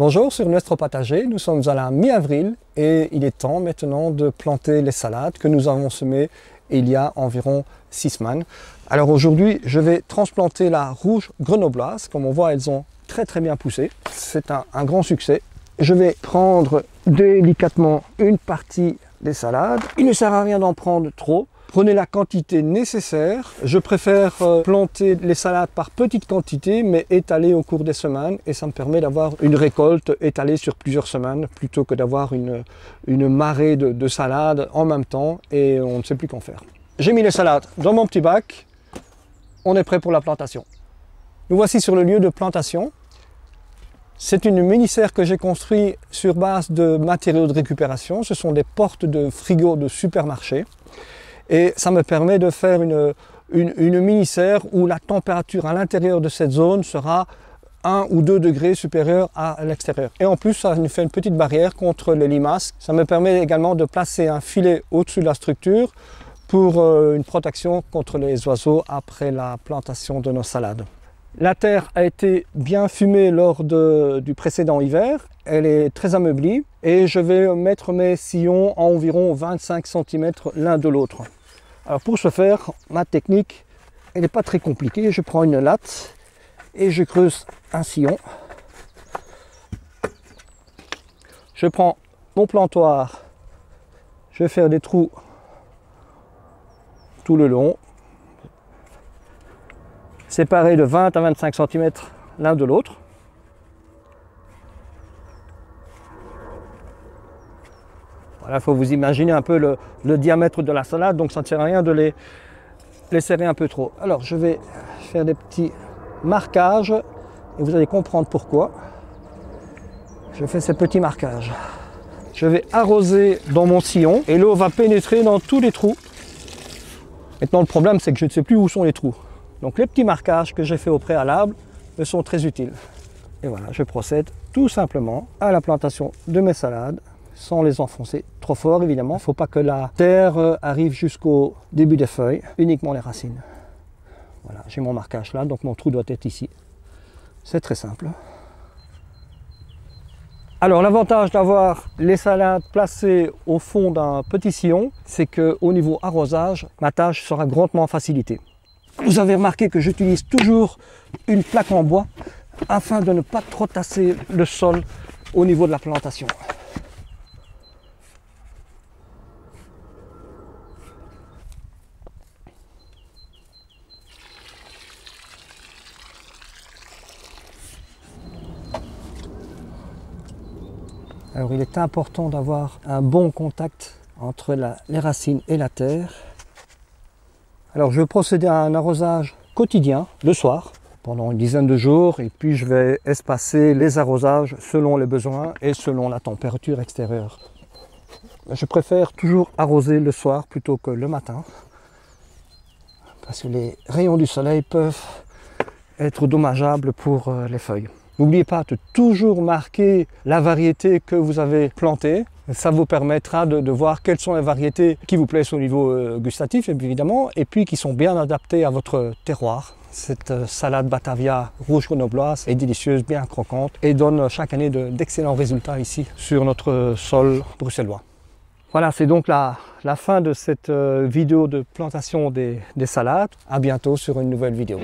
Bonjour, sur notre potager, nous sommes à la mi-avril et il est temps maintenant de planter les salades que nous avons semées il y a environ 6 semaines. Alors aujourd'hui, je vais transplanter la rouge grenobloise. Comme on voit, elles ont très bien poussé. C'est un grand succès. Je vais prendre délicatement une partie des salades. Il ne sert à rien d'en prendre trop. Prenez la quantité nécessaire. Je préfère planter les salades par petite quantité, mais étalées au cours des semaines. Et ça me permet d'avoir une récolte étalée sur plusieurs semaines, plutôt que d'avoir une marée de salades en même temps. Et on ne sait plus qu'en faire. J'ai mis les salades dans mon petit bac. On est prêt pour la plantation. Nous voici sur le lieu de plantation. C'est une mini-serre que j'ai construite sur base de matériaux de récupération. Ce sont des portes de frigo de supermarché. Et ça me permet de faire une mini-serre où la température à l'intérieur de cette zone sera 1 ou 2 degrés supérieure à l'extérieur. Et en plus, ça nous fait une petite barrière contre les limaces. Ça me permet également de placer un filet au-dessus de la structure pour une protection contre les oiseaux après la plantation de nos salades. La terre a été bien fumée lors du précédent hiver. Elle est très ameublie et je vais mettre mes sillons à environ 25 cm l'un de l'autre. Alors pour ce faire, ma technique, elle n'est pas très compliquée. Je prends une latte et je creuse un sillon. Je prends mon plantoir, je vais faire des trous tout le long, séparés de 20 à 25 cm l'un de l'autre. Voilà, il faut vous imaginer un peu le diamètre de la salade, donc ça ne sert à rien de les serrer un peu trop. Alors je vais faire des petits marquages et vous allez comprendre pourquoi je fais ces petits marquages. Je vais arroser dans mon sillon et l'eau va pénétrer dans tous les trous. Maintenant, le problème, c'est que je ne sais plus où sont les trous. Donc les petits marquages que j'ai fait au préalable me sont très utiles. Et voilà, je procède tout simplement à la plantation de mes salades sans les enfoncer trop fort, évidemment. Il ne faut pas que la terre arrive jusqu'au début des feuilles, uniquement les racines. Voilà, j'ai mon marquage là, donc mon trou doit être ici. C'est très simple. Alors l'avantage d'avoir les salades placées au fond d'un petit sillon, c'est qu'au niveau arrosage, ma tâche sera grandement facilitée. Vous avez remarqué que j'utilise toujours une plaque en bois afin de ne pas trop tasser le sol au niveau de la plantation. Alors il est important d'avoir un bon contact entre les racines et la terre. Alors je vais procéder à un arrosage quotidien, le soir, pendant une dizaine de jours, et puis je vais espacer les arrosages selon les besoins et selon la température extérieure. Je préfère toujours arroser le soir plutôt que le matin, parce que les rayons du soleil peuvent être dommageables pour les feuilles. N'oubliez pas de toujours marquer la variété que vous avez plantée. Ça vous permettra de voir quelles sont les variétés qui vous plaisent au niveau gustatif, évidemment, et puis qui sont bien adaptées à votre terroir. Cette salade Batavia rouge grenobloise est délicieuse, bien croquante, et donne chaque année d'excellents résultats ici, sur notre sol bruxellois. Voilà, c'est donc la fin de cette vidéo de plantation des salades. À bientôt sur une nouvelle vidéo.